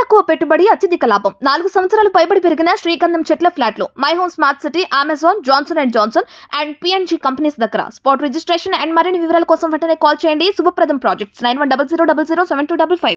తక్కువ పెట్టుబడి అత్యధిక లాభం 4 సంవత్సరాలు పైబడి పెరిగిన శ్రీకందం చెట్ల ఫ్లాట్లు my home smart city Amazon Johnson and Johnson and PNG companies దగ్గర స్పాట్ రిజిస్ట్రేషన్ అండ్ మరిన్ని వివరాల కోసం వెంటనే కాల్ చేయండి శుభప్రదం ప్రాజెక్ట్స్ 9100007255